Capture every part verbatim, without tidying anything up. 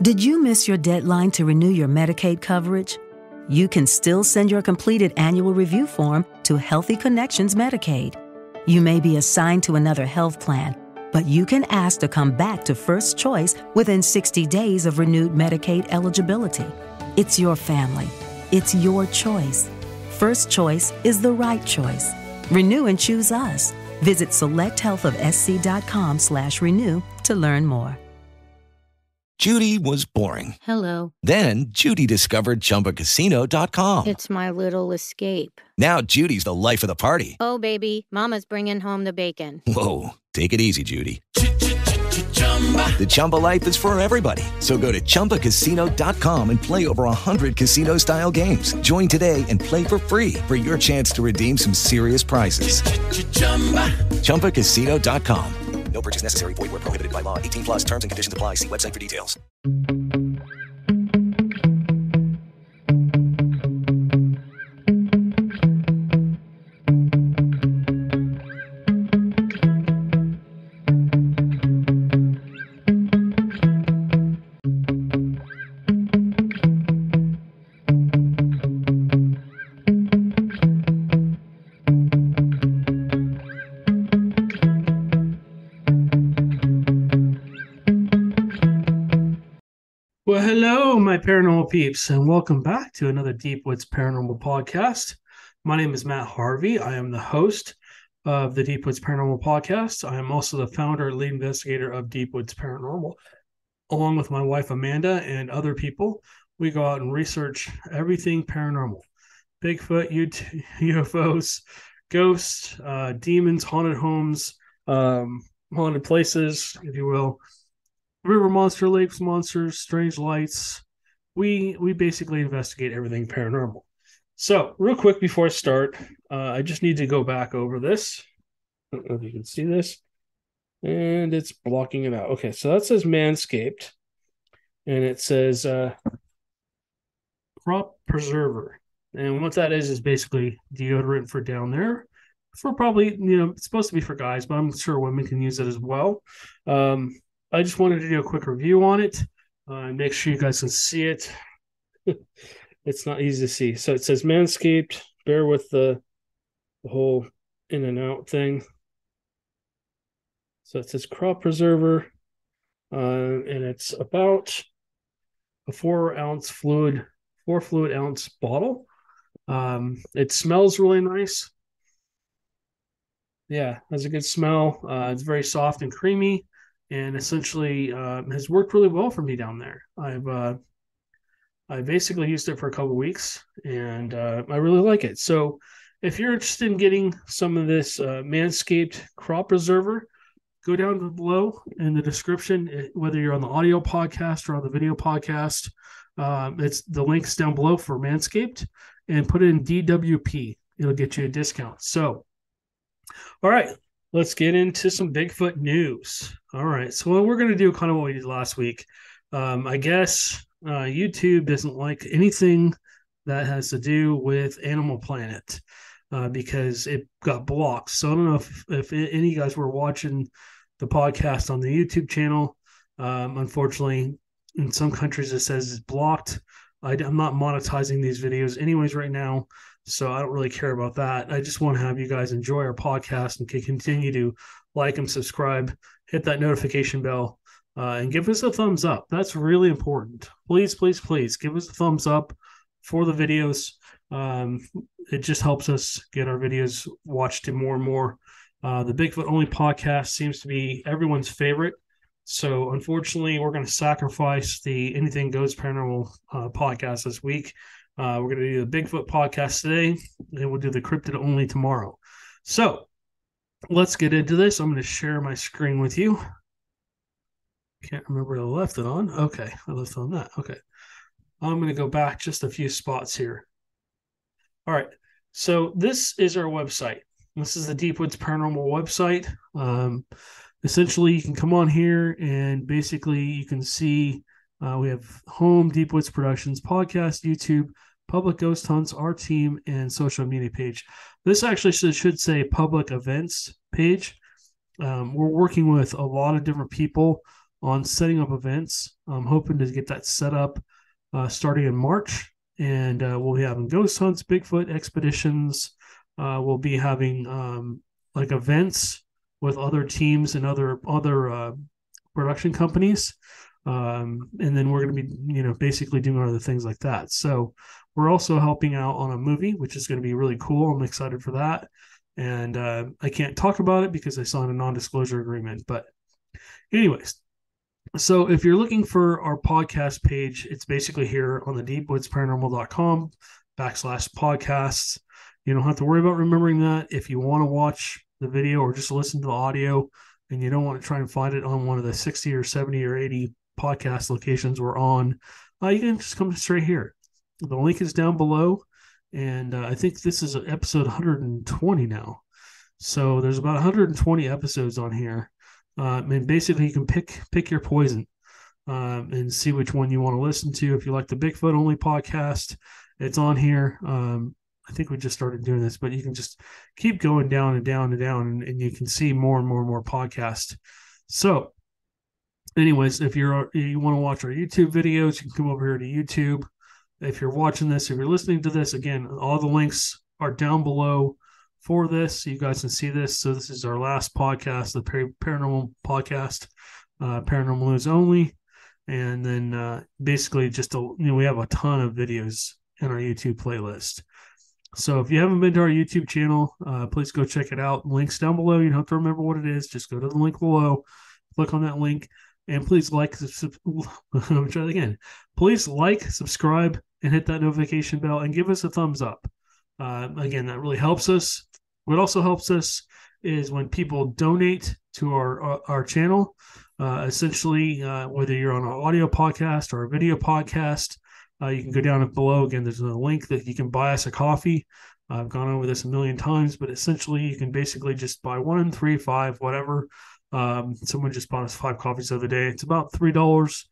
Did you miss your deadline to renew your Medicaid coverage? You can still send your completed annual review form to Healthy Connections Medicaid. You may be assigned to another health plan, but you can ask to come back to First Choice within sixty days of renewed Medicaid eligibility. It's your family. It's your choice. First Choice is the right choice. Renew and choose us. Visit select health of s c dot com slash renew to learn more. Judy was boring. Hello. Then Judy discovered chumba casino dot com. It's my little escape. Now Judy's the life of the party. Oh, baby, mama's bringing home the bacon. Whoa, take it easy, Judy. The Chumba life is for everybody. So go to chumba casino dot com and play over one hundred casino-style games. Join today and play for free for your chance to redeem some serious prizes. chumba casino dot com. No purchase necessary. Void where prohibited by law. eighteen plus terms and conditions apply. See website for details. Paranormal peeps, and welcome back to another Deep Woods Paranormal podcast. My name is Matt Harvey. I am the host of the Deep Woods Paranormal podcast. I am also the founder and lead investigator of Deep Woods Paranormal. Along with my wife, Amanda, and other people, we go out and research everything paranormal. Bigfoot, U F Os, ghosts, uh, demons, haunted homes, um, haunted places, if you will, river monster, lakes, monsters, strange lights. We we basically investigate everything paranormal. So, real quick before I start, uh, I just need to go back over this. I don't know if you can see this. And it's blocking it out. Okay, so that says Manscaped. And it says uh, Crop Preserver. And what that is is basically deodorant for down there. For probably, you know, it's supposed to be for guys, but I'm sure women can use it as well. Um, I just wanted to do a quick review on it. Uh, make sure you guys can see it. It's not easy to see. So it says Manscaped. Bear with the, the whole in and out thing. So it says Crop Preserver. Uh, and it's about a four ounce fluid, four fluid ounce bottle. Um, it smells really nice. Yeah, has a good smell. Uh, it's very soft and creamy. And essentially uh, has worked really well for me down there. I've uh, I basically used it for a couple of weeks, and uh, I really like it. So if you're interested in getting some of this uh, Manscaped Crop Preserver, go down below in the description, whether you're on the audio podcast or on the video podcast. Uh, it's the links down below for Manscaped, and put it in D W P. It'll get you a discount. So, all right. Let's get into some Bigfoot news. All right. So we're going to do kind of what we did last week. Um, I guess uh, YouTube doesn't like anything that has to do with Animal Planet uh, because it got blocked. So I don't know if, if any of you guys were watching the podcast on the YouTube channel. Um, unfortunately, in some countries it says it's blocked. I, I'm not monetizing these videos anyways right now. So I don't really care about that. I just want to have you guys enjoy our podcast and can continue to like and subscribe, hit that notification bell, uh, and give us a thumbs up. That's really important. Please, please, please give us a thumbs up for the videos. Um, it just helps us get our videos watched more and more. Uh, the Bigfoot Only podcast seems to be everyone's favorite. So unfortunately, we're going to sacrifice the Anything Goes Paranormal uh, podcast this week. Uh, we're going to do the Bigfoot podcast today, and we'll do the Cryptid Only tomorrow. So let's get into this. I'm going to share my screen with you. Can't remember I left it on. Okay, I left it on that. Okay. I'm going to go back just a few spots here. All right. So this is our website. This is the Deep Woods Paranormal website. Um, essentially, you can come on here, and basically you can see uh, we have home, Deep Woods Productions, podcast, YouTube, public ghost hunts, our team, and social media page. This actually should, should say public events page. Um, we're working with a lot of different people on setting up events. I'm hoping to get that set up uh, starting in March. And uh, we'll be having ghost hunts, Bigfoot expeditions. Uh, we'll be having um, like events with other teams and other other uh, production companies. Um, and then we're going to be, you know, basically doing other things like that. So we're also helping out on a movie, which is going to be really cool. I'm excited for that. And uh, I can't talk about it because I signed a non-disclosure agreement. But anyways, so if you're looking for our podcast page, it's basically here on the deepwoods paranormal dot com backslash podcasts. You don't have to worry about remembering that. If you want to watch the video or just listen to the audio and you don't want to try and find it on one of the sixty or seventy or eighty podcast locations we're on, uh, you can just come straight here. The link is down below. And uh, I think this is episode one hundred twenty now. So there's about one hundred twenty episodes on here. Uh, and basically you can pick pick your poison um, and see which one you want to listen to. If you like the Bigfoot only podcast, it's on here. Um, I think we just started doing this, but you can just keep going down and down and down, and, and you can see more and more and more podcasts. So anyways, if you're you want to watch our YouTube videos, you can come over here to YouTube. If you're watching this, if you're listening to this, again, all the links are down below for this. You guys can see this. So this is our last podcast, the Paranormal Podcast, uh, Paranormal News Only. And then uh, basically just, a, you know, we have a ton of videos in our YouTube playlist. So if you haven't been to our YouTube channel, uh, please go check it out. Links down below. You don't have to remember what it is. Just go to the link below, click on that link, and please like, sub- I'm trying again. Please like, subscribe, and hit that notification bell and give us a thumbs up. Uh, again, that really helps us. What also helps us is when people donate to our our, our channel, uh, essentially, uh, whether you're on our audio podcast or a video podcast, uh, you can go down below. Again, there's a link that you can buy us a coffee. I've gone over this a million times, but essentially you can basically just buy one, three, five, whatever. Um, someone just bought us five coffees the other day. It's about three dollars,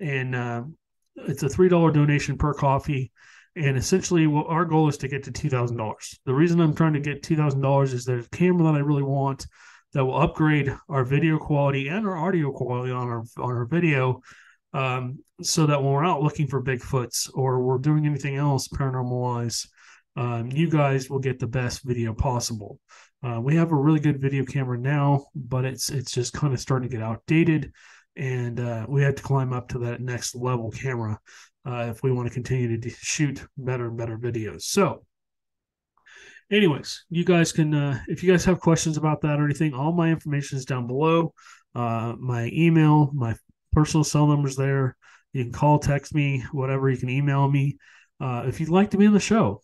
and uh, it's a three dollars donation per coffee. And essentially, well, our goal is to get to two thousand dollars. The reason I'm trying to get two thousand dollars is there's a camera that I really want that will upgrade our video quality and our audio quality on our on our video, um, so that when we're out looking for Bigfoots or we're doing anything else paranormal-wise, um, you guys will get the best video possible. Uh, we have a really good video camera now, but it's it's just kind of starting to get outdated, and uh, we have to climb up to that next level camera. Uh, if we want to continue to de- shoot better and better videos. So anyways, you guys can, uh, if you guys have questions about that or anything, all my information is down below. Uh, my email, my personal cell number's there. You can call, text me, whatever. You can email me. Uh, if you'd like to be on the show,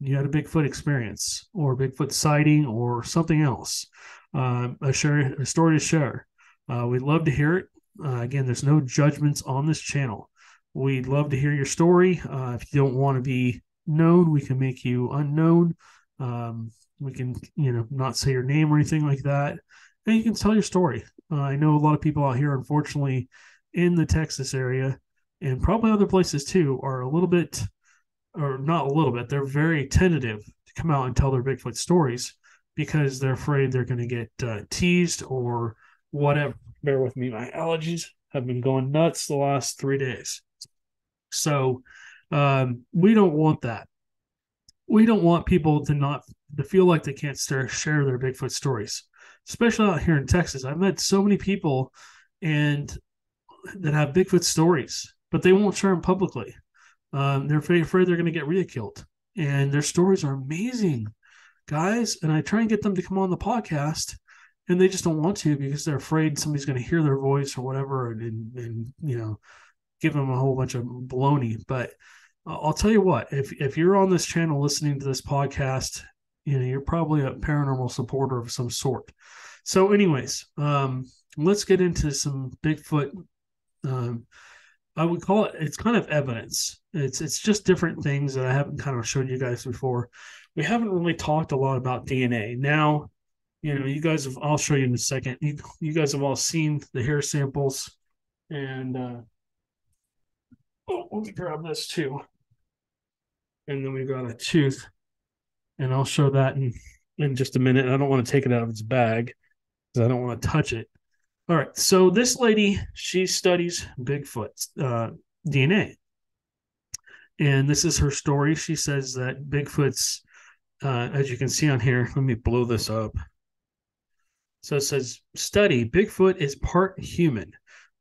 you had a Bigfoot experience or Bigfoot sighting or something else, um, a, share, a story to share. Uh, we'd love to hear it. Uh, again, there's no judgments on this channel. We'd love to hear your story. Uh, if you don't want to be known, we can make you unknown. Um, we can, you know, not say your name or anything like that. And you can tell your story. Uh, I know a lot of people out here, unfortunately, in the Texas area and probably other places too, are a little bit, or not a little bit, they're very tentative to come out and tell their Bigfoot stories because they're afraid they're going to get uh, teased or whatever. Bear with me. My allergies have been going nuts the last three days. So um, we don't want that. We don't want people to not to feel like they can't share their Bigfoot stories, especially out here in Texas. I've met so many people and that have Bigfoot stories, but they won't share them publicly. Um, they're afraid they're going to get ridiculed, and their stories are amazing, guys. And I try and get them to come on the podcast, and they just don't want to because they're afraid somebody's going to hear their voice or whatever, and, and, and you know. Give them a whole bunch of baloney. But uh, I'll tell you what, if if you're on this channel listening to this podcast, you know, you're probably a paranormal supporter of some sort. So anyways, um, let's get into some Bigfoot. Um, I would call it, it's kind of evidence. It's, it's just different things that I haven't kind of showed you guys before. We haven't really talked a lot about D N A. Now, you know, you guys have, I'll show you in a second. You, you guys have all seen the hair samples and, uh, oh, let me grab this too. And then we've got a tooth. And I'll show that in, in just a minute. I don't want to take it out of its bag because I don't want to touch it. All right. So this lady, she studies Bigfoot uh, D N A. And this is her story. She says that Bigfoot's, uh, as you can see on here, let me blow this up. So it says, study, Bigfoot is part human.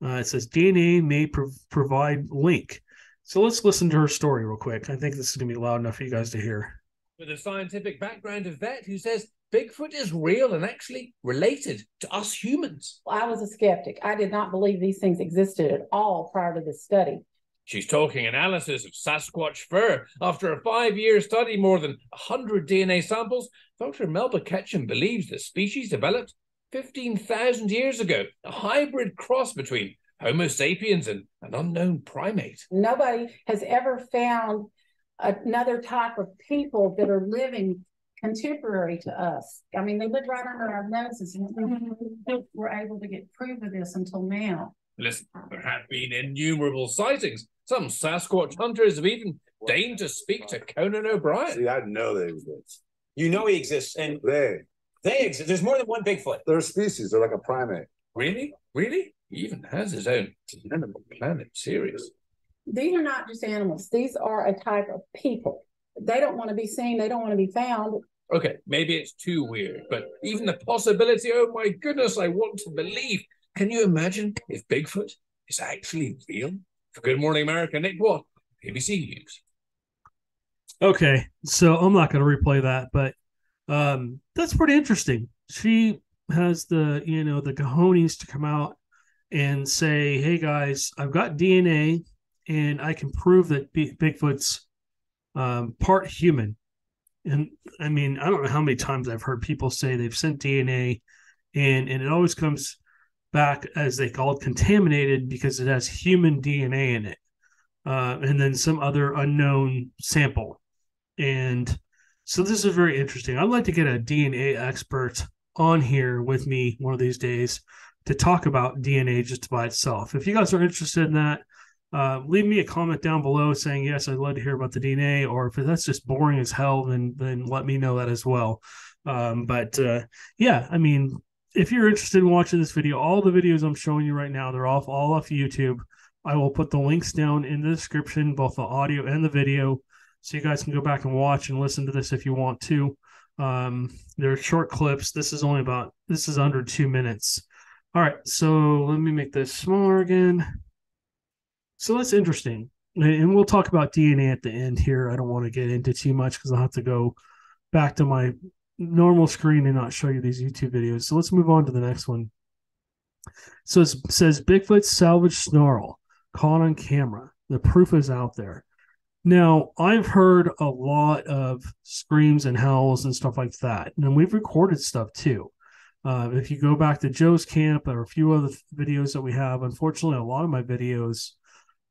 Uh, it says D N A may pro- provide link. So let's listen to her story real quick. I think this is going to be loud enough for you guys to hear. With a scientific background of vet who says Bigfoot is real and actually related to us humans. Well, I was a skeptic. I did not believe these things existed at all prior to this study. She's talking analysis of Sasquatch fur. After a five-year study, more than one hundred D N A samples, Doctor Melba Ketchum believes the species developed fifteen thousand years ago, a hybrid cross between Homo sapiens and an unknown primate. Nobody has ever found another type of people that are living contemporary to us. I mean, they live right under our noses, and we were able to get proof of this until now. Listen, there have been innumerable sightings. Some Sasquatch hunters have even deigned to speak to Conan O'Brien. See, I know they exist. You know he exists, and they they exist. There's more than one Bigfoot. They're a species. They're like a primate. Really? Really? He even has his own Animal Planet series. These are not just animals. These are a type of people. They don't want to be seen. They don't want to be found. Okay, maybe it's too weird, but even the possibility, oh my goodness, I want to believe. Can you imagine if Bigfoot is actually real? For Good Morning America, Nick Watt, A B C News. Okay, so I'm not going to replay that, but um, that's pretty interesting. She has the, you know, the cojones to come out and say, hey guys, I've got D N A and I can prove that B- Bigfoot's um, part human. And I mean, I don't know how many times I've heard people say they've sent D N A and, and it always comes back as they call it contaminated because it has human D N A in it, uh, and then some other unknown sample. And so this is very interesting. I'd like to get a D N A expert on here with me one of these days to talk about D N A just by itself. If you guys are interested in that, uh, leave me a comment down below saying, yes, I'd love to hear about the D N A, or if that's just boring as hell, then, then let me know that as well. Um, but uh, yeah, I mean, if you're interested in watching this video, all the videos I'm showing you right now, they're off all off YouTube. I will put the links down in the description, both the audio and the video, so you guys can go back and watch and listen to this if you want to. Um, they're short clips. This is only about, this is under two minutes. All right, so let me make this smaller again. So that's interesting. And we'll talk about D N A at the end here. I don't want to get into too much because I'll have to go back to my normal screen and not show you these YouTube videos. So let's move on to the next one. So it says Bigfoot salvage snarl caught on camera. The proof is out there. Now, I've heard a lot of screams and howls and stuff like that. And we've recorded stuff too. Uh, if you go back to Joe's camp, there are a few other videos that we have. Unfortunately, a lot of my videos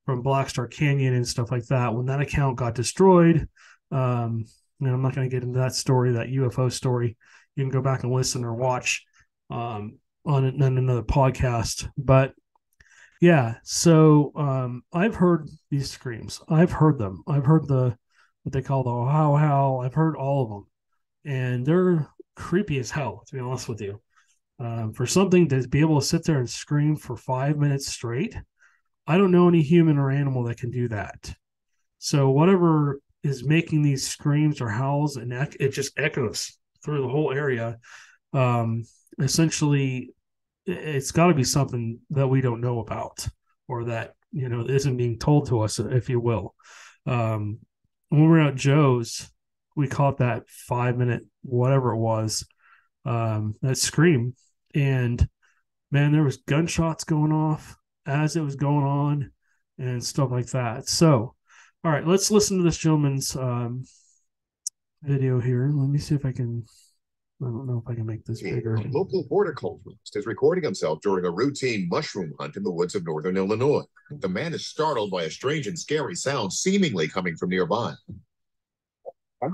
from Black Star Canyon and stuff like that, when that account got destroyed, um, and I'm not going to get into that story, that U F O story. You can go back and listen or watch um, on, on another podcast. But yeah, so um, I've heard these screams. I've heard them. I've heard the what they call the Ohio howl. I've heard all of them, and they're creepy as hell, to be honest with you. Um, for something to be able to sit there and scream for five minutes straight, I don't know any human or animal that can do that. So whatever is making these screams or howls, and it just echoes through the whole area. Um, essentially, it's got to be something that we don't know about, or that, you know, isn't being told to us, if you will. Um, when we were at Joe's, we caught that five minute, whatever it was, um, that scream. And man, there was gunshots going off as it was going on and stuff like that. So, all right, let's listen to this gentleman's um, video here. Let me see if I can, I don't know if I can make this bigger. A local horticulturist is recording himself during a routine mushroom hunt in the woods of northern Illinois. The man is startled by a strange and scary sound seemingly coming from nearby. Huh?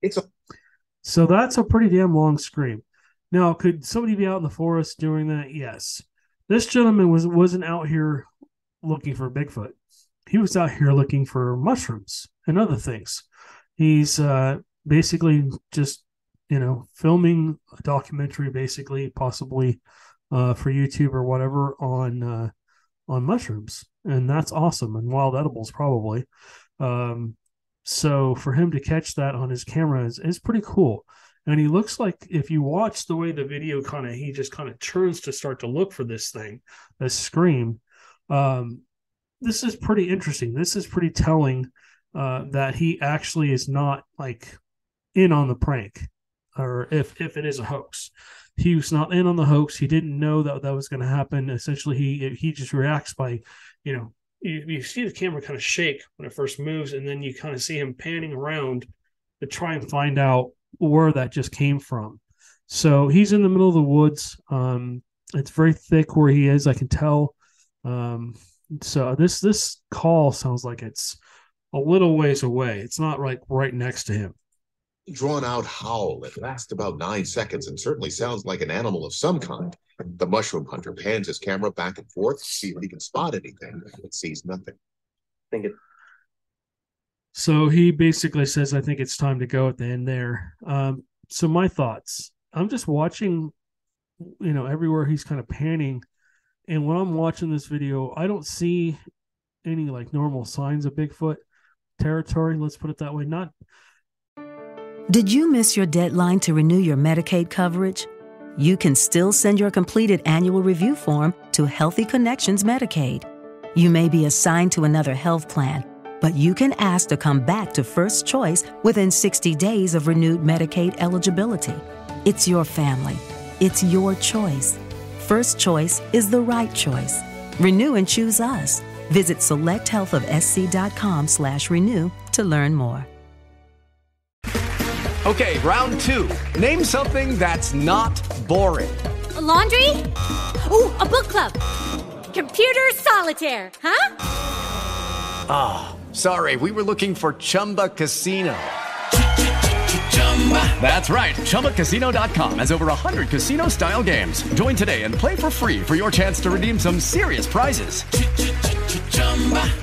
It's a- so that's a pretty damn long scream. Now, could somebody be out in the forest doing that? Yes. This gentleman was, wasn't out here looking for Bigfoot. he was out here looking for mushrooms and other things. He's uh, basically just, you know, filming a documentary, basically, possibly uh, for YouTube or whatever on uh, on mushrooms. And that's awesome. And wild edibles, probably. Um, so for him to catch that on his camera is, is pretty cool. And he looks like, if you watch the way the video kind of, he just kind of turns to start to look for this thing, this scream. Um, this is pretty interesting. This is pretty telling uh, that he actually is not like in on the prank, or if, if it is a hoax. He was not in on the hoax. He didn't know that that was going to happen. Essentially, he he just reacts by, you know, you, you see the camera kind of shake when it first moves, and then you kind of see him panning around to try and find out where that just came from. So he's in the middle of the woods. Um, it's very thick where he is, I can tell. Um, so this this call sounds like it's a little ways away. It's not like right next to him. Drawn-out howl that lasts about nine seconds and certainly sounds like an animal of some kind. The mushroom hunter pans his camera back and forth to see if he can spot anything, but sees nothing. I think it. So he basically says, I think it's time to go at the end there. Um, so my thoughts, I'm just watching, you know, everywhere he's kind of panning. And when I'm watching this video, I don't see any like normal signs of Bigfoot territory. Let's put it that way. Not. Did you miss your deadline to renew your Medicaid coverage? You can still send your completed annual review form to Healthy Connections Medicaid. You may be assigned to another health plan, but you can ask to come back to First Choice within sixty days of renewed Medicaid eligibility. It's your family. It's your choice. First Choice is the right choice. Renew and choose us. Visit select health of s c dot com slash renew to learn more. Okay, round two. Name something that's not boring. A laundry? Ooh, a book club. Computer solitaire, huh? Ah. Oh. Sorry, we were looking for Chumba Casino. That's right, Chumba Casino dot com has over one hundred casino-style games. Join today and play for free for your chance to redeem some serious prizes.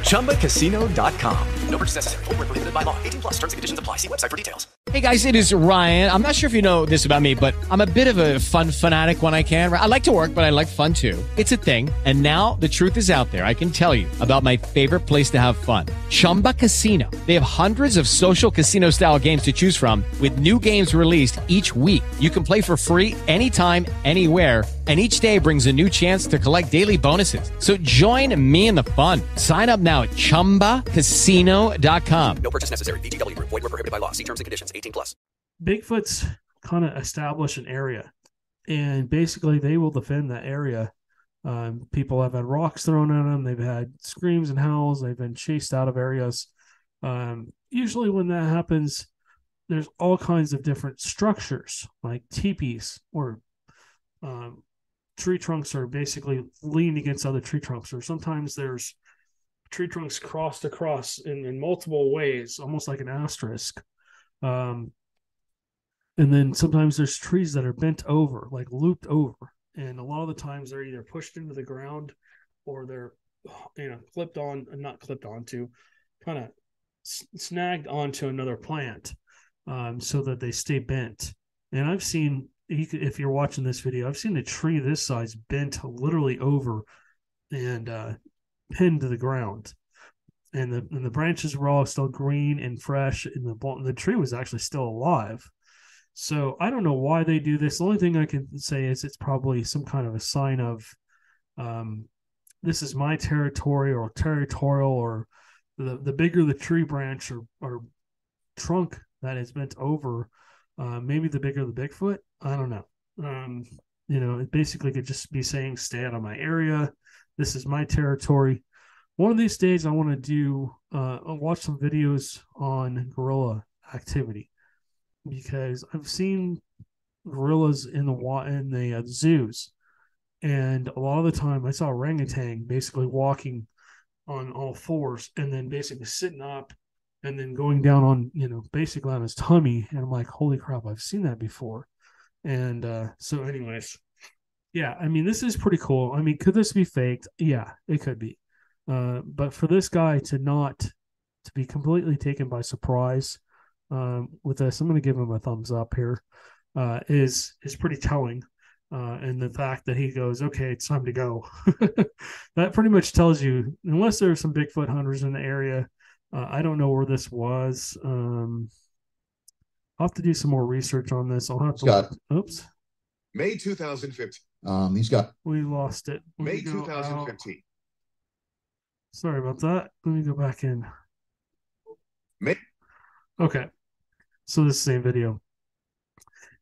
Chumba Casino dot com. No purchase necessary. Void where prohibited by law. eighteen plus terms and conditions apply. See website for details. Hey guys, it is Ryan. I'm not sure if you know this about me, but I'm a bit of a fun fanatic when I can. I like to work, but I like fun too. It's a thing. And now the truth is out there. I can tell you about my favorite place to have fun. Chumba Casino. They have hundreds of social casino style games to choose from with new games released each week. You can play for free anytime, anywhere. And each day brings a new chance to collect daily bonuses. So join me in the fun. Sign up now at Chumba Casino dot com. No purchase necessary. V G W. Void where prohibited by law. See terms and conditions. eighteen plus. Bigfoot's kind of established an area. And basically, they will defend that area. Um, people have had rocks thrown at them. They've had screams and howls. They've been chased out of areas. Um, usually when that happens, there's all kinds of different structures, like teepees or um, tree trunks are basically leaned against other tree trunks, or sometimes there's tree trunks crossed across in, in multiple ways, almost like an asterisk. Um, and then sometimes there's trees that are bent over, like looped over. And a lot of the times they're either pushed into the ground or they're, you know, clipped on, not clipped onto, kind of s- snagged onto another plant um, so that they stay bent. And I've seen, if you're watching this video, I've seen a tree this size bent literally over and uh, pinned to the ground, and the and the branches were all still green and fresh, and the the tree was actually still alive. So I don't know why they do this. The only thing I can say is it's probably some kind of a sign of um, this is my territory or territorial, or the the bigger the tree branch or, or trunk that is bent over. Uh, maybe the bigger the Bigfoot, I don't know. Um, you know, it basically could just be saying, stay out of my area. This is my territory. One of these days I want to do, uh, I'll watch some videos on gorilla activity, because I've seen gorillas in the wa- in the uh, zoos. And a lot of the time I saw orangutan basically walking on all fours and then basically sitting up and then going down on, you know, basically on his tummy. And I'm like, holy crap, I've seen that before. And uh, so anyways, yeah, I mean, this is pretty cool. I mean, could this be faked? Yeah, it could be. Uh, but for this guy to not to be completely taken by surprise um, with this, I'm going to give him a thumbs up here, uh, is, is pretty telling. Uh, and the fact that he goes, okay, it's time to go. That pretty much tells you, unless there are some Bigfoot hunters in the area, uh, I don't know where this was. Um, I'll have to do some more research on this. I'll have to got, oops. May twenty fifteen. Um, he's got. We lost it. Let May twenty fifteen. Out. Sorry about that. Let me go back in. May. Okay. So this is the same video.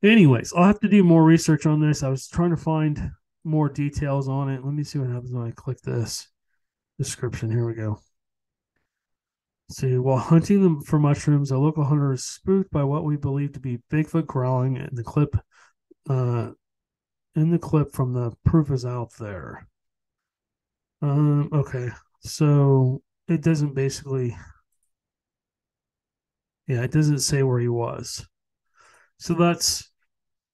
Anyways, I'll have to do more research on this. I was trying to find more details on it. Let me see what happens when I click this description. Here we go. See, while hunting them for mushrooms, a local hunter is spooked by what we believe to be Bigfoot growling in the clip. Uh, in the clip from the proof is out there. Um. Okay, so it doesn't basically. Yeah, it doesn't say where he was. So that's.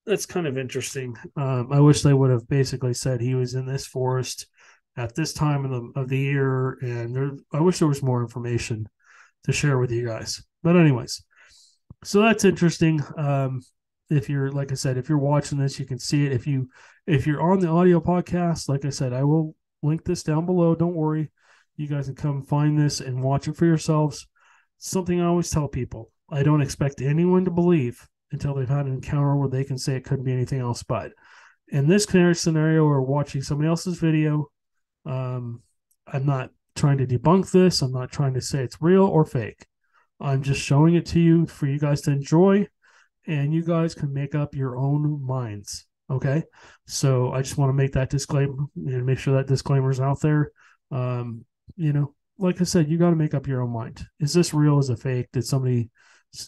That's kind of interesting. Um, I wish they would have basically said he was in this forest at this time of the, of the year, and there, I wish there was more information to share with you guys. But anyways, so that's interesting. Um, if you're, like I said, if you're watching this, you can see it. If you if you're on the audio podcast, like I said, I will link this down below. Don't worry, you guys can come find this and watch it for yourselves. Something I always tell people: I don't expect anyone to believe until they've had an encounter where they can say it couldn't be anything else but. In this scenario, we're watching somebody else's video. Um, I'm not trying to debunk this. I'm not trying to say it's real or fake. I'm just showing it to you for you guys to enjoy, and you guys can make up your own minds, okay? So I just want to make that disclaimer and make sure that disclaimer is out there. Um, you know, like I said, you got to make up your own mind. Is this real? Is it fake? Did somebody,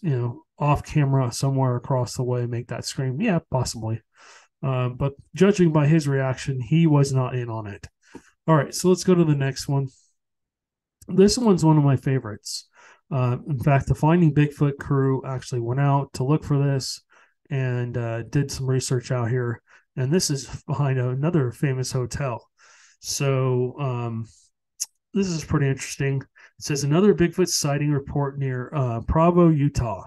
you know, off camera somewhere across the way make that scream? Yeah, possibly. Um, but judging by his reaction, he was not in on it. All right, so let's go to the next one. This one's one of my favorites. Uh, in fact, the Finding Bigfoot crew actually went out to look for this and uh, did some research out here. And this is behind another famous hotel. So um, this is pretty interesting. It says another Bigfoot sighting report near uh, Provo, Utah.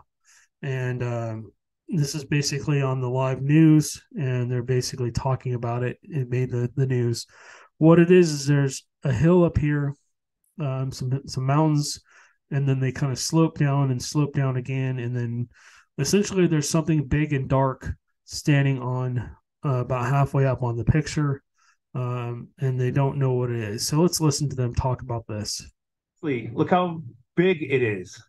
And um, this is basically on the live news, and they're basically talking about it. It made the, the news. What it is is there's a hill up here, um, some some mountains, and then they kind of slope down and slope down again, and then essentially there's something big and dark standing on uh, about halfway up on the picture, um, and they don't know what it is. So let's listen to them talk about this. Look how big it is.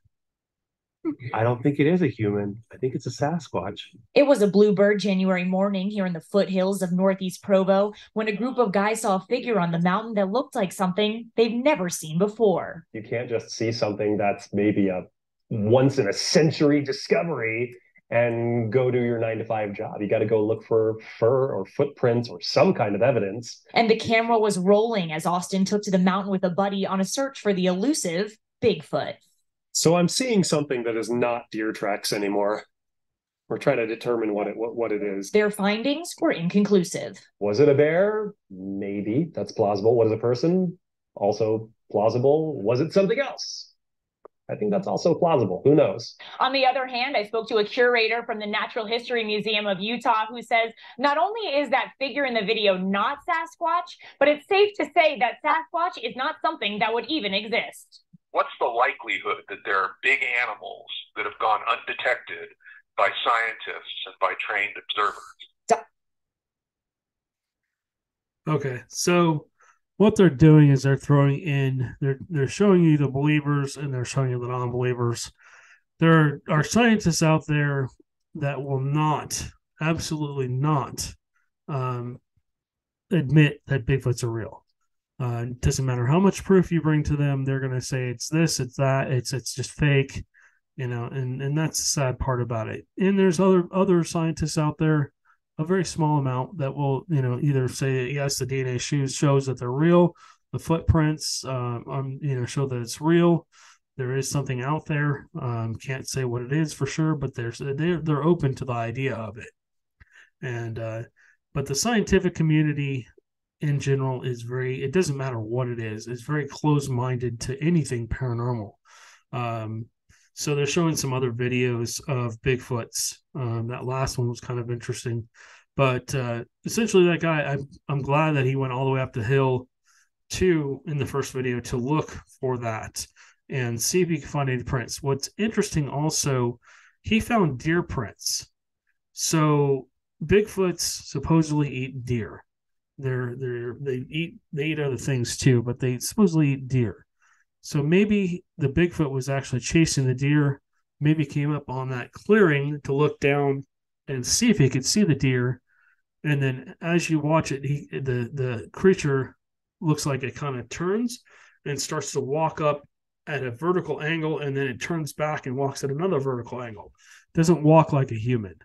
I don't think it is a human. I think it's a Sasquatch. It was a bluebird January morning here in the foothills of Northeast Provo when a group of guys saw a figure on the mountain that looked like something they've never seen before. You can't just see something that's maybe a once in a century discovery and go do your nine to five job. You got to go look for fur or footprints or some kind of evidence. And the camera was rolling as Austin took to the mountain with a buddy on a search for the elusive Bigfoot. So I'm seeing something that is not deer tracks anymore. We're trying to determine what it what, what it is. Their findings were inconclusive. Was it a bear? Maybe. That's plausible. Was it a person? Also plausible. Was it something else? I think that's also plausible. Who knows? On the other hand, I spoke to a curator from the Natural History Museum of Utah who says not only is that figure in the video not Sasquatch, but it's safe to say that Sasquatch is not something that would even exist. What's the likelihood that there are big animals that have gone undetected by scientists and by trained observers? Okay, so what they're doing is they're throwing in, they're they're showing you the believers and they're showing you the non-believers. There are scientists out there that will not, absolutely not, um, admit that Bigfoots are real. Uh, it doesn't matter how much proof you bring to them, they're going to say it's this, it's that, it's it's just fake, you know, and, and that's the sad part about it. And there's other other scientists out there, a very small amount, that will, you know, either say, yes, the D N A shows, shows that they're real, the footprints, um, um, you know, show that it's real, there is something out there, um, can't say what it is for sure, but they're, they're, they're open to the idea of it. And uh, but the scientific community in general is very, it doesn't matter what it is, it's very close-minded to anything paranormal. Um, so they're showing some other videos of Bigfoots. Um, that last one was kind of interesting. But uh, essentially that guy, I, I'm glad that he went all the way up the hill to, in the first video, to look for that and see if he can find any prints. What's interesting also, he found deer prints. So Bigfoots supposedly eat deer. They're they're they eat they eat other things too, but they supposedly eat deer. So maybe the Bigfoot was actually chasing the deer, maybe came up on that clearing to look down and see if he could see the deer. And then as you watch it, he the, the creature looks like it kind of turns and starts to walk up at a vertical angle, and then it turns back and walks at another vertical angle. It doesn't walk like a human.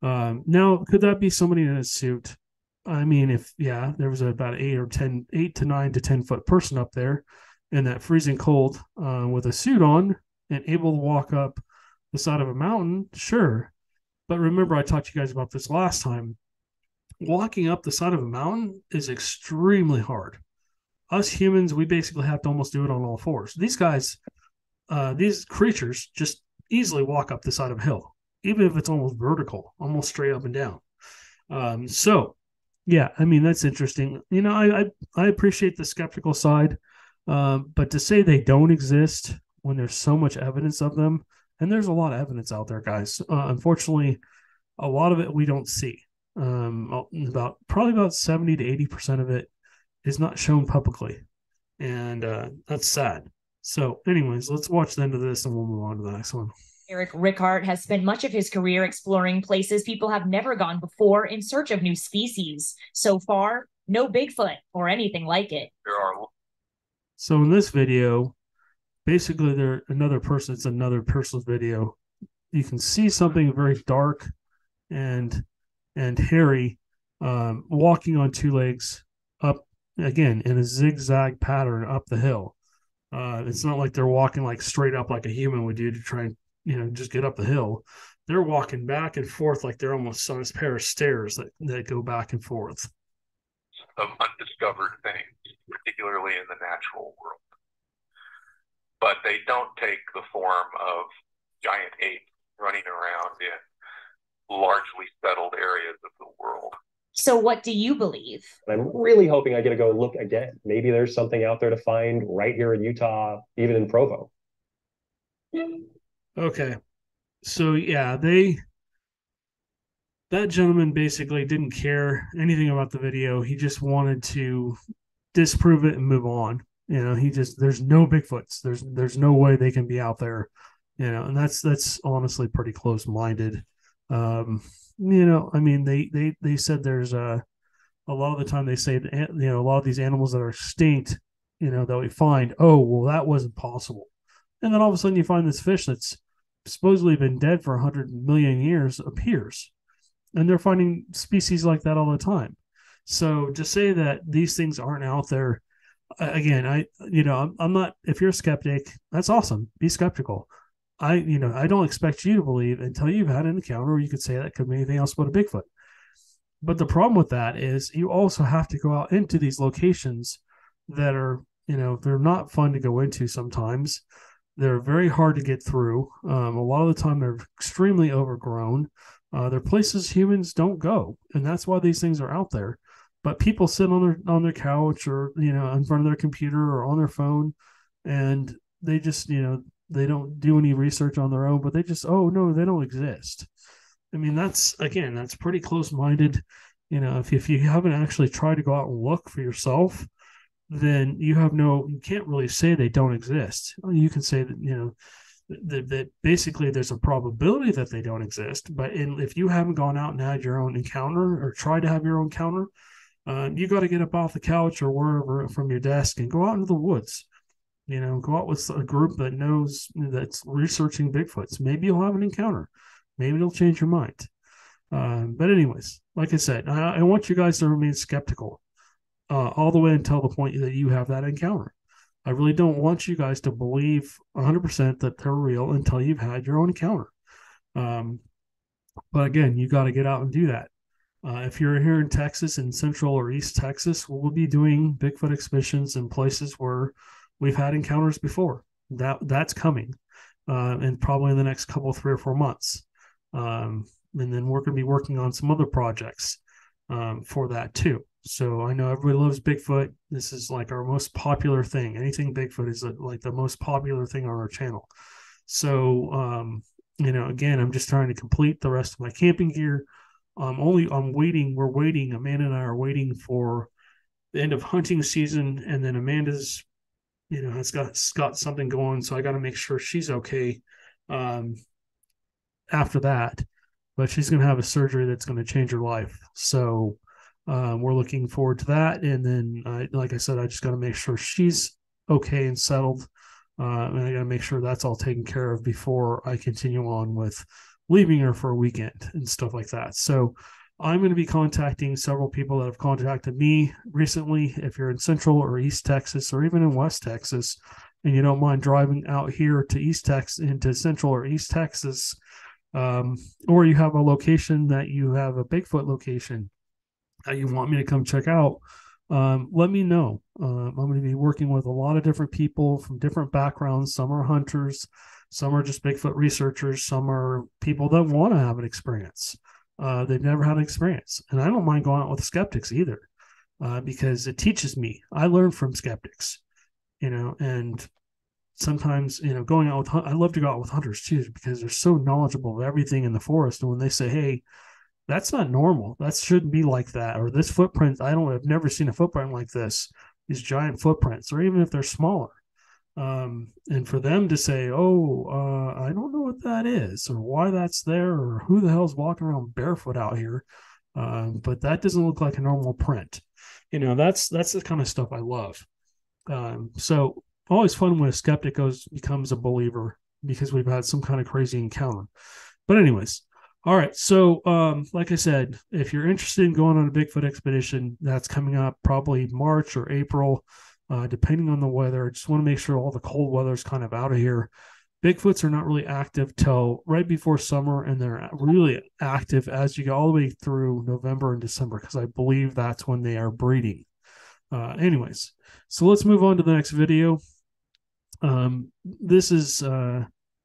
Um, now, could that be somebody in a suit? I mean, if, yeah, there was about eight or ten, eight to nine to ten foot person up there in that freezing cold uh, with a suit on and able to walk up the side of a mountain, sure. But remember, I talked to you guys about this last time. Walking up the side of a mountain is extremely hard. Us humans, we basically have to almost do it on all fours. These guys, uh, these creatures just easily walk up the side of a hill, even if it's almost vertical, almost straight up and down. Um, so, yeah, I mean, that's interesting. You know, I, I, I appreciate the skeptical side, um, but to say they don't exist when there's so much evidence of them, and there's a lot of evidence out there, guys. Uh, unfortunately, a lot of it we don't see. Um, about probably about seventy to eighty percent of it is not shown publicly, and uh, that's sad. So anyways, let's watch the end of this and we'll move on to the next one. Eric Rickard has spent much of his career exploring places people have never gone before in search of new species. So far, no Bigfoot or anything like it. There are. So in this video, basically there another person, it's another person's video. You can see something very dark and and hairy um, walking on two legs up, again, in a zigzag pattern up the hill. Uh, it's not like they're walking like straight up like a human would do to try and, you know, just get up the hill. They're walking back and forth like they're almost on a pair of stairs that, that go back and forth. Of undiscovered things, particularly in the natural world. But they don't take the form of giant apes running around in largely settled areas of the world. So what do you believe? I'm really hoping I get to go look again. Maybe there's something out there to find right here in Utah, even in Provo. Okay. So, yeah, they... That gentleman basically didn't care anything about the video. He just wanted to disprove it and move on. You know, he just... There's no Bigfoots. There's there's no way they can be out there. You know, and that's, that's honestly pretty close-minded. Um... You know, I mean, they, they, they said there's a, a lot of the time they say, that, you know, a lot of these animals that are extinct, you know, that we find, oh, well, that wasn't possible. And then all of a sudden you find this fish that's supposedly been dead for one hundred million years appears. And they're finding species like that all the time. So to say that these things aren't out there, again, I, you know, I'm, I'm not, if you're a skeptic, that's awesome. Be skeptical. I, you know, I don't expect you to believe until you've had an encounter where you could say that could be anything else but a Bigfoot. But the problem with that is you also have to go out into these locations that are, you know, they're not fun to go into sometimes. They're very hard to get through. Um, a lot of the time they're extremely overgrown. Uh, they're places humans don't go. And that's why these things are out there. But people sit on their, on their couch or, you know, in front of their computer or on their phone. And they just, you know, they don't do any research on their own, but they just, oh, no, they don't exist. I mean, that's, again, that's pretty close-minded. You know, if, if you haven't actually tried to go out and look for yourself, then you have no, you can't really say they don't exist. You can say that, you know, that, that basically there's a probability that they don't exist, but in, if you haven't gone out and had your own encounter or tried to have your own encounter, uh, you got to get up off the couch or wherever from your desk and go out into the woods. You know, go out with a group that knows, that's researching Bigfoots. Maybe you'll have an encounter. Maybe it'll change your mind. Um, but anyways, like I said, I, I want you guys to remain skeptical uh, all the way until the point that you have that encounter. I really don't want you guys to believe one hundred percent that they're real until you've had your own encounter. Um, but again, you got to get out and do that. Uh, if you're here in Texas, in Central or East Texas, we'll be doing Bigfoot exhibitions in places where we've had encounters before. That that's coming, uh, and probably in the next couple, three or four months. Um, and then we're going to be working on some other projects um, for that too. So I know everybody loves Bigfoot. This is like our most popular thing. Anything Bigfoot is like the most popular thing on our channel. So, um, you know, again, I'm just trying to complete the rest of my camping gear. Um, only I'm waiting. We're waiting. Amanda and I are waiting for the end of hunting season. And then Amanda's, you know, has got, got something going. So I got to make sure she's okay um, after that. But she's going to have a surgery that's going to change her life. So um, we're looking forward to that. And then, I, like I said, I just got to make sure she's okay and settled. Uh, and I got to make sure that's all taken care of before I continue on with leaving her for a weekend and stuff like that. So I'm going to be contacting several people that have contacted me recently. If you're in Central or East Texas, or even in West Texas, and you don't mind driving out here to East Texas, into Central or East Texas, um, or you have a location that you have a Bigfoot location that you want me to come check out, um, let me know. Um, I'm going to be working with a lot of different people from different backgrounds. Some are hunters, some are just Bigfoot researchers, some are people that want to have an experience. Uh, they've never had an experience. And I don't mind going out with skeptics either, uh, because it teaches me. I learn from skeptics, you know, and sometimes, you know, going out with, I love to go out with hunters too, because they're so knowledgeable of everything in the forest. And when they say, hey, that's not normal, that shouldn't be like that, or this footprint, I don't, I've never seen a footprint like this, these giant footprints, or even if they're smaller. Um, and for them to say, oh, uh, I don't know what that is, or why that's there, or who the hell's walking around barefoot out here. Um, but that doesn't look like a normal print. You know, that's, that's the kind of stuff I love. Um, so always fun when a skeptic goes, becomes a believer, because we've had some kind of crazy encounter. But anyways, all right. So, um, like I said, if you're interested in going on a Bigfoot expedition, that's coming up probably March or April. Uh, depending on the weather. I just want to make sure all the cold weather is kind of out of here. Bigfoots are not really active till right before summer, and they're really active as you go all the way through November and December, because I believe that's when they are breeding. Uh, anyways, so let's move on to the next video. Um, this is uh,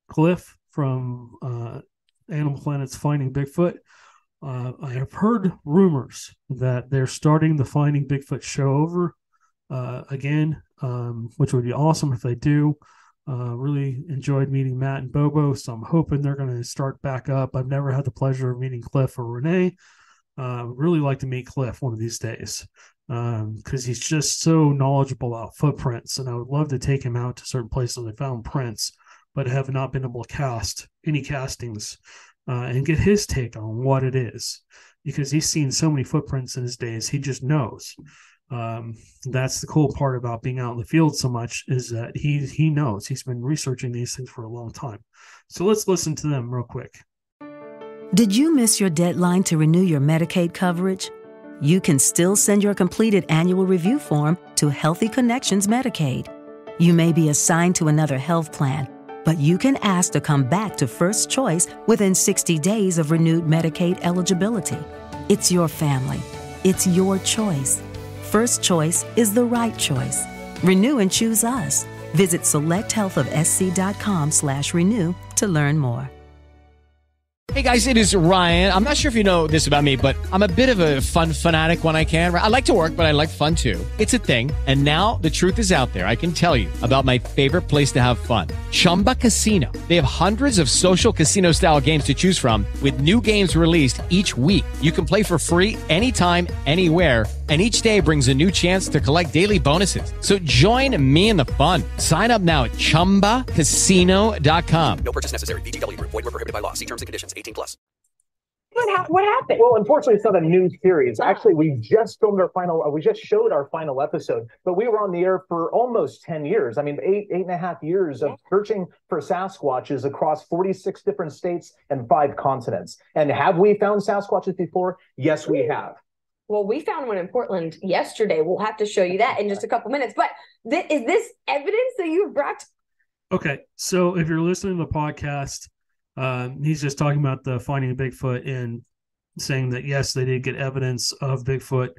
Cliff from uh, Animal Planet's Finding Bigfoot. Uh, I have heard rumors that they're starting the Finding Bigfoot show over. Uh, again, um, which would be awesome if they do. Uh, really enjoyed meeting Matt and Bobo, so I'm hoping they're going to start back up. I've never had the pleasure of meeting Cliff or Renee. Uh, really like to meet Cliff one of these days, um, because he's just so knowledgeable about footprints, and I would love to take him out to certain places I found prints, but have not been able to cast any castings uh, and get his take on what it is, because he's seen so many footprints in his days, he just knows. Um, that's the cool part about being out in the field so much, is that he, he knows. He's been researching these things for a long time. So let's listen to them real quick. Did you miss your deadline to renew your Medicaid coverage? You can still send your completed annual review form to Healthy Connections Medicaid. You may be assigned to another health plan, but you can ask to come back to First Choice within sixty days of renewed Medicaid eligibility. It's your family. It's your choice. First Choice is the right choice. Renew and choose us. Visit select health of s c dot com slash renew to learn more. Hey guys, it is Ryan. I'm not sure if you know this about me, but I'm a bit of a fun fanatic when I can. I like to work, but I like fun too. It's a thing. And now the truth is out there. I can tell you about my favorite place to have fun: Chumba Casino. They have hundreds of social casino style games to choose from, with new games released each week. You can play for free anytime, anywhere, and each day brings a new chance to collect daily bonuses. So join me in the fun. Sign up now at chumba casino dot com. No purchase necessary. V G W. Void where prohibited by law. See terms and conditions. eighteen plus. What, ha- what happened? Well, unfortunately, it's not a new series. Actually, we just filmed our final, we just showed our final episode, but we were on the air for almost ten years. I mean, eight, eight and a half years of searching for Sasquatches across forty-six different states and five continents. And have we found Sasquatches before? Yes, we have. Well, we found one in Portland yesterday. We'll have to show you that in just a couple minutes. But th- is this evidence that you brought? To- okay. So if you're listening to the podcast, um, he's just talking about the Finding Bigfoot in saying that, yes, they did get evidence of Bigfoot.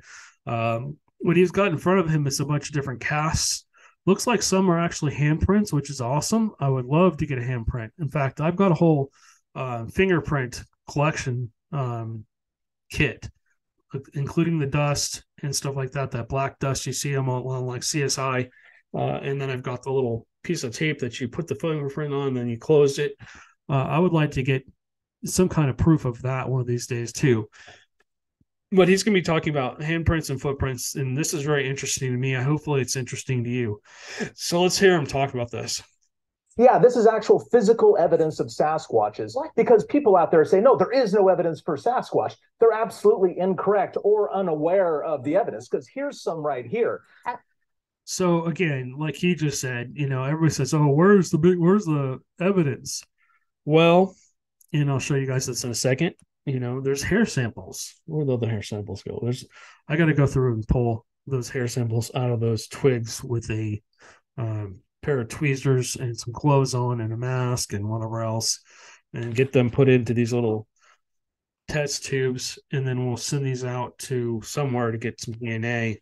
Um, what he's got in front of him is a bunch of different casts. Looks like some are actually handprints, which is awesome. I would love to get a handprint. In fact, I've got a whole uh, fingerprint collection um, kit, including the dust and stuff like that, that black dust you see them on, on like C S I. Uh, and then I've got the little piece of tape that you put the fingerprint on, then you closed it. Uh, I would like to get some kind of proof of that one of these days too. But he's going to be talking about handprints and footprints, and this is very interesting to me. I hopefully it's interesting to you. So let's hear him talk about this. Yeah, this is actual physical evidence of Sasquatches, because people out there say, no, there is no evidence for Sasquatch. They're absolutely incorrect or unaware of the evidence, because here's some right here. So again, like he just said, you know, everybody says, oh, where's the big, where's the evidence? Well, and I'll show you guys this in a second. You know, there's hair samples. Where do the hair samples go? There's, I got to go through and pull those hair samples out of those twigs with a um, pair of tweezers and some clothes on and a mask and whatever else, and get them put into these little test tubes. And then we'll send these out to somewhere to get some D N A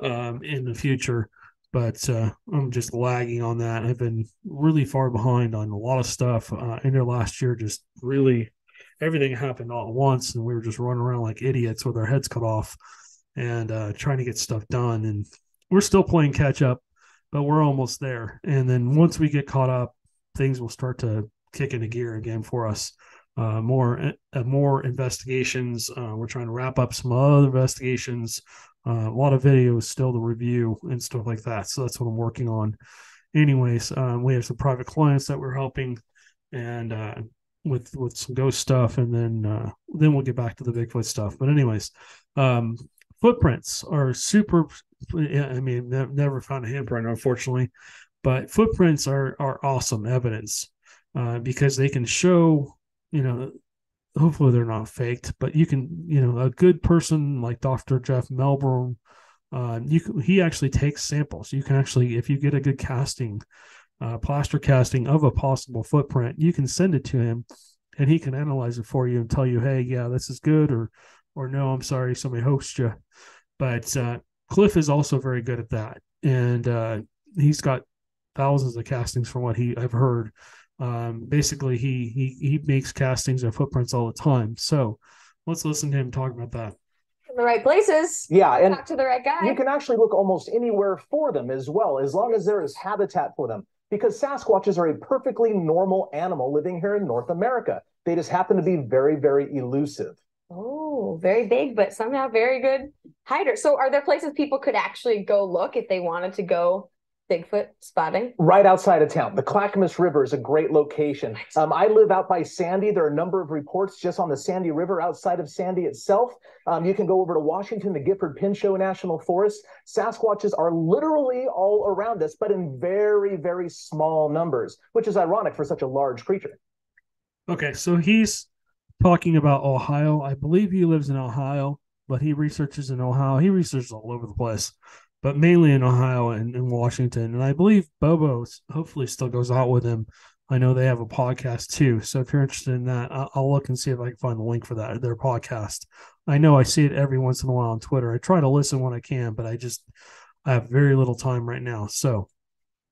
um, in the future. But uh, I'm just lagging on that. I've been really far behind on a lot of stuff. Uh, in their last year, just really... everything happened all at once, and we were just running around like idiots with our heads cut off and uh, trying to get stuff done. And we're still playing catch up, but we're almost there. And then once we get caught up, things will start to kick into gear again for us. Uh, more uh, more investigations. Uh, we're trying to wrap up some other investigations. Uh, a lot of videos still to review and stuff like that. So that's what I'm working on. Anyways, um, we have some private clients that we're helping, and uh, with with some ghost stuff, and then uh then we'll get back to the Bigfoot stuff. But anyways, um footprints are super, I mean, never found a handprint, unfortunately, but footprints are are awesome evidence, uh because they can show, you know, hopefully they're not faked, but you can, you know, a good person like Doctor Jeff Melbourne, uh you can, he actually takes samples. You can actually, if you get a good casting, Uh, plaster casting of a possible footprint, you can send it to him and he can analyze it for you and tell you, hey, yeah, this is good, or or no, I'm sorry, somebody hoaxed you. But uh, Cliff is also very good at that, and uh, he's got thousands of castings from what he I've heard. Um, basically, he he he makes castings of footprints all the time. So let's listen to him talk about that. The right places, yeah, and talk to the right guy. You can actually look almost anywhere for them as well, as long as there is habitat for them. Because Sasquatches are a perfectly normal animal living here in North America. They just happen to be very, very elusive. Oh, very big, but somehow very good hider. So are there places people could actually go look if they wanted to go Bigfoot spotting? Right outside of town. The Clackamas River is a great location. Um, I live out by Sandy. There are a number of reports just on the Sandy River outside of Sandy itself. Um, you can go over to Washington, the Gifford Pinchot National Forest. Sasquatches are literally all around us, but in very, very small numbers, which is ironic for such a large creature. Okay, so he's talking about Ohio. I believe he lives in Ohio, but he researches in Ohio. He researches all over the place, but mainly in Ohio and in Washington. And I believe Bobo hopefully still goes out with him. I know they have a podcast too. So if you're interested in that, I'll, I'll look and see if I can find the link for that, their podcast. I know I see it every once in a while on Twitter. I try to listen when I can, but I just, I have very little time right now. So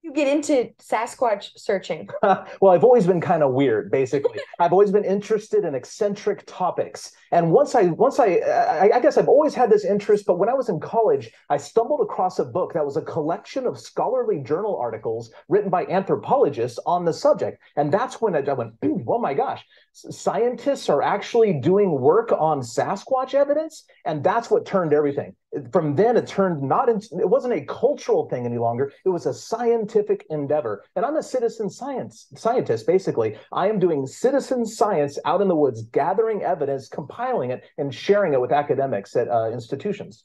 you get into Sasquatch searching. Uh, well, I've always been kind of weird, basically. I've always been interested in eccentric topics. And once I, once I, I, I guess I've always had this interest, but when I was in college, I stumbled across a book that was a collection of scholarly journal articles written by anthropologists on the subject. And that's when I, I went, oh my gosh, scientists are actually doing work on Sasquatch evidence. And that's what turned everything. From then, it turned not into, it wasn't a cultural thing any longer. It was a scientific endeavor. And I'm a citizen science scientist, basically. I am doing citizen science out in the woods, gathering evidence, compiling it, and sharing it with academics at uh, institutions.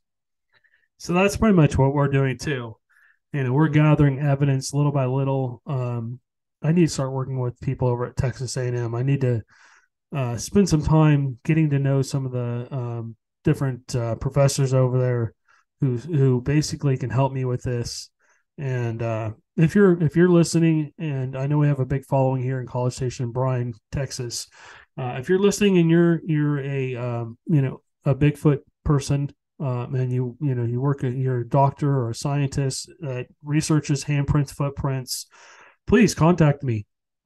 So that's pretty much what we're doing, too. You know, we're gathering evidence little by little. Um, I need to start working with people over at Texas A and M. I need to uh, spend some time getting to know some of the um different uh, professors over there who who basically can help me with this. And uh, if you're if you're listening, and I know we have a big following here in College Station, Bryan, Texas, uh, if you're listening and you're you're a um, you know a Bigfoot person, um, and you you know you work at, you're a doctor or a scientist that researches handprints, footprints, please contact me.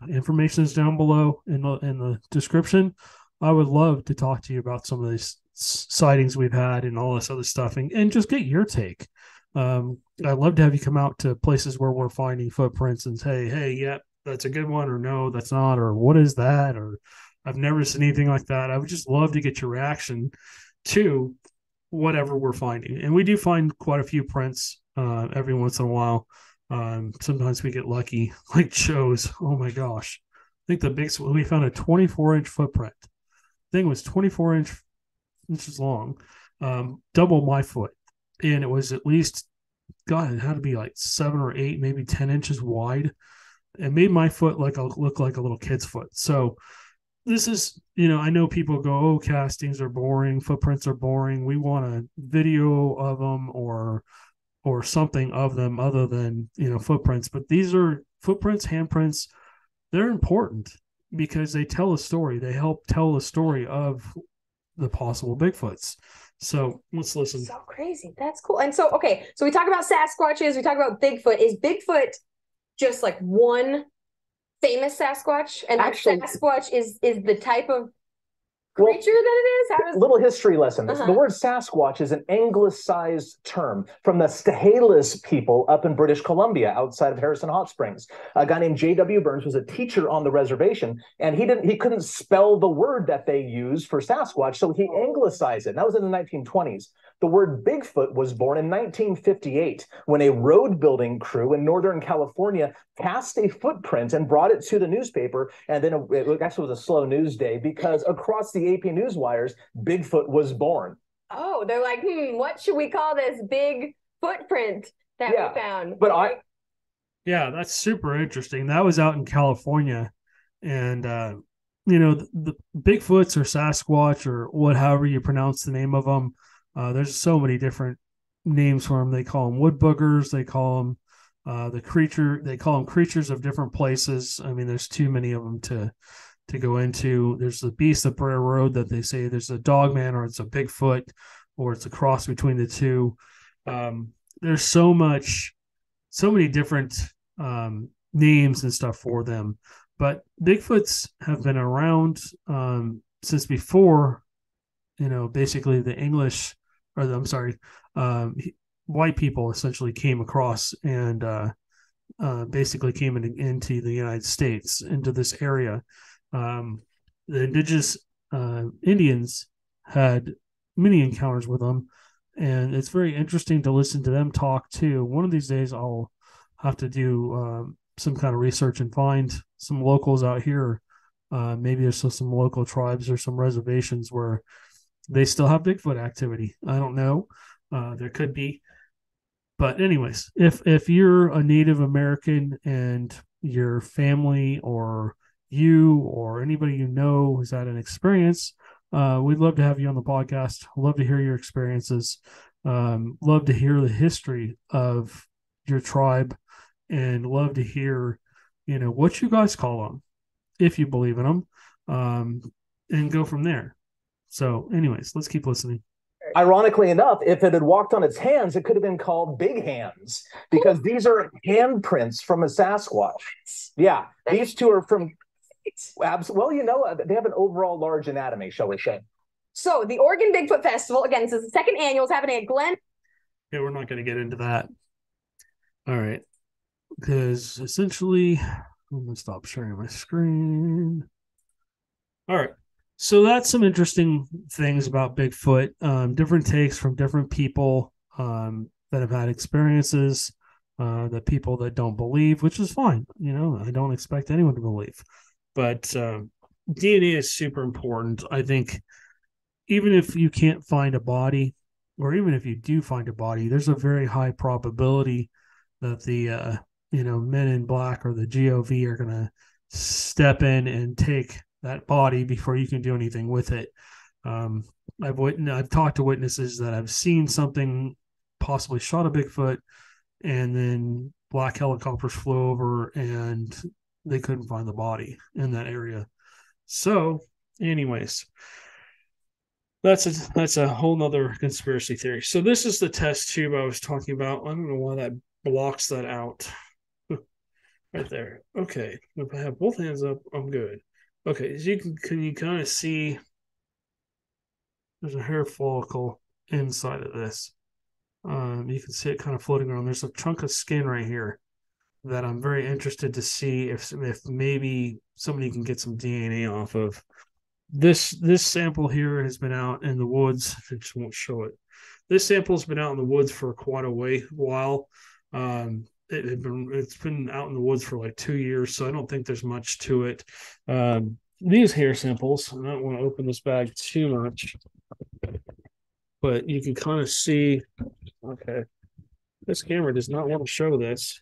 Information is down below in the in the description. I would love to talk to you about some of these sightings we've had and all this other stuff, and, and just get your take. Um, I'd love to have you come out to places where we're finding footprints and say, hey, yeah, that's a good one, or no, that's not, or what is that, or I've never seen anything like that. I would just love to get your reaction to whatever we're finding. And we do find quite a few prints uh, every once in a while. Um, sometimes we get lucky, like Joe's. Oh my gosh. I think the biggest one, we found a twenty-four inch footprint. Thing was twenty-four inch inches long, um, double my foot. And it was at least, God, it had to be like seven or eight, maybe ten inches wide. It made my foot like a, look like a little kid's foot. So this is, you know, I know people go, oh, castings are boring. Footprints are boring. We want a video of them or or something of them other than, you know, footprints. But these are footprints, handprints. They're important because they tell a story. They help tell a story of the possible Bigfoots. So let's listen. So crazy. That's cool. And so, okay. So we talk about Sasquatches. We talk about Bigfoot. Is Bigfoot just like one famous Sasquatch? And actually, that Sasquatch is, is the type of creature well, that it is? How does little it... history lesson. Uh-huh. The word Sasquatch is an anglicized term from the Chehalis people up in British Columbia outside of Harrison Hot Springs. A guy named J W Burns was a teacher on the reservation, and he didn't he couldn't spell the word that they used for Sasquatch, so he anglicized it. That was in the nineteen twenties. The word Bigfoot was born in nineteen fifty-eight when a road building crew in Northern California cast a footprint and brought it to the newspaper. And then it actually was a slow news day because across the A P news wires, Bigfoot was born. Oh, they're like, hmm, what should we call this big footprint that yeah, we found? But I, yeah, that's super interesting. That was out in California. And, uh, you know, the, the Bigfoots or Sasquatch or what, however you pronounce the name of them. Uh, there's so many different names for them. They call them wood boogers. They call them uh, the creature. They call them creatures of different places. I mean, there's too many of them to to go into. There's the beast of Brer Road that they say there's a dog man, or it's a Bigfoot, or it's a cross between the two. Um, there's so much, so many different um, names and stuff for them. But Bigfoots have been around um, since before, you know, basically the English. Or the, I'm sorry, um, he, white people essentially came across and uh, uh, basically came in, into the United States, into this area. Um, the indigenous uh, Indians had many encounters with them, and it's very interesting to listen to them talk too. One of these days I'll have to do um, some kind of research and find some locals out here. Uh, maybe there's still some local tribes or some reservations where they still have Bigfoot activity. I don't know. Uh, there could be. But anyways, if if you're a Native American and your family or you or anybody you know has had an experience, uh, we'd love to have you on the podcast. Love to hear your experiences. Um, love to hear the history of your tribe, and love to hear, you know, what you guys call them, if you believe in them, um, and go from there. So anyways, let's keep listening. Ironically enough, if it had walked on its hands, it could have been called Big Hands, because ooh, these are handprints from a Sasquatch. Yeah, these two are from, well, you know, they have an overall large anatomy, shall we say. So the Oregon Bigfoot Festival, again, this is the second annual, is happening at Glen. Yeah, we're not going to get into that. All right. Because essentially, I'm going to stop sharing my screen. All right. So that's some interesting things about Bigfoot, um, different takes from different people um, that have had experiences, uh, the people that don't believe, which is fine. You know, I don't expect anyone to believe. But um, D N A is super important. I think even if you can't find a body, or even if you do find a body, there's a very high probability that the, uh, you know, men in black or the G O V are going to step in and take that body before you can do anything with it. Um, I've wit- I've talked to witnesses that I've seen something, possibly shot a Bigfoot, and then black helicopters flew over and they couldn't find the body in that area. So anyways, that's a that's a whole nother conspiracy theory. So this is the test tube I was talking about. I don't know why that blocks that out. Right there. Okay. If I have both hands up, I'm good. Okay. As you can, can you kind of see, there's a hair follicle inside of this. Um, you can see it kind of floating around. There's a chunk of skin right here that I'm very interested to see if if maybe somebody can get some D N A off of. This this sample here has been out in the woods. I just won't show it. This sample's been out in the woods for quite a way, while. Um, It had been, it's been out in the woods for like two years, so I don't think there's much to it. Um, these hair samples, I don't want to open this bag too much, but you can kind of see, okay, this camera does not want to show this.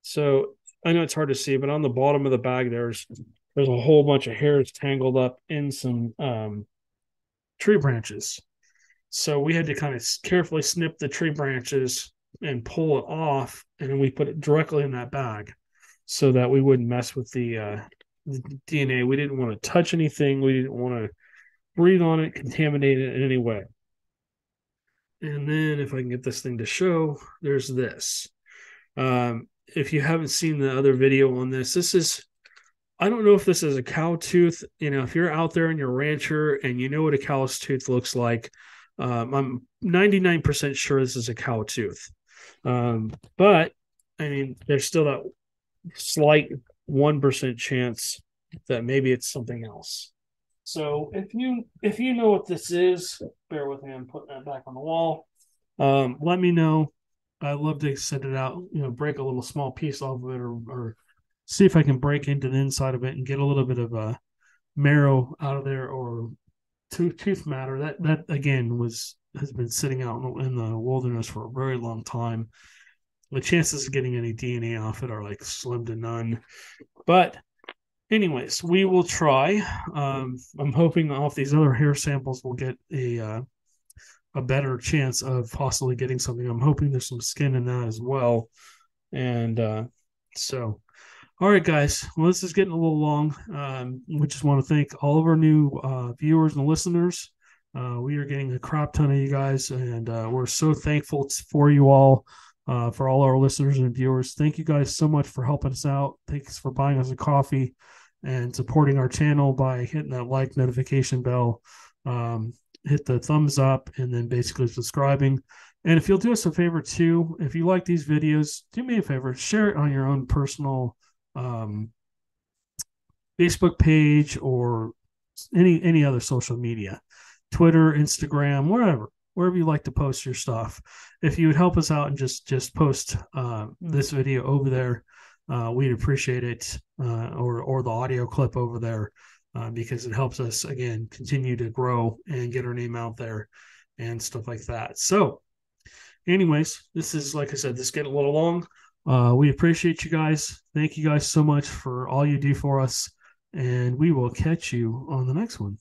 So I know it's hard to see, but on the bottom of the bag, there's there's a whole bunch of hairs tangled up in some um, tree branches. So we had to kind of carefully snip the tree branches and pull it off, and then we put it directly in that bag so that we wouldn't mess with the, uh, the D N A. We didn't want to touch anything. We didn't want to breathe on it, contaminate it in any way. And then if I can get this thing to show, there's this. Um, if you haven't seen the other video on this, this is, I don't know if this is a cow tooth. You know, if you're out there and you're a rancher and you know what a cow's tooth looks like, um, I'm ninety-nine percent sure this is a cow tooth. Um, but I mean, there's still that slight one percent chance that maybe it's something else. So if you, if you know what this is, bear with me. I'm putting that back on the wall. Um, let me know. I'd love to send it out, you know, break a little small piece off of it, or, or see if I can break into the inside of it and get a little bit of a marrow out of there, or tooth, tooth matter. That, that again was, has been sitting out in the wilderness for a very long time. The chances of getting any D N A off it are like slim to none. But anyways, we will try. Um, I'm hoping off these other hair samples we'll get a uh, a better chance of possibly getting something. I'm hoping there's some skin in that as well. And uh, so, all right, guys. Well, this is getting a little long. Um, we just want to thank all of our new uh, viewers and listeners. Uh, we are getting a crap ton of you guys, and uh, we're so thankful for you all, uh, for all our listeners and viewers. Thank you guys so much for helping us out. Thanks for buying us a coffee and supporting our channel by hitting that like notification bell, um, hit the thumbs up, and then basically subscribing. And if you'll do us a favor too, if you like these videos, do me a favor, share it on your own personal um, Facebook page or any any other social media. Twitter, Instagram, wherever, wherever you like to post your stuff. If you would help us out and just just post uh, this video over there, uh, we'd appreciate it, uh, or or the audio clip over there, uh, because it helps us, again, continue to grow and get our name out there and stuff like that. So anyways, this is, like I said, this is getting a little long. Uh, we appreciate you guys. Thank you guys so much for all you do for us, and we will catch you on the next one.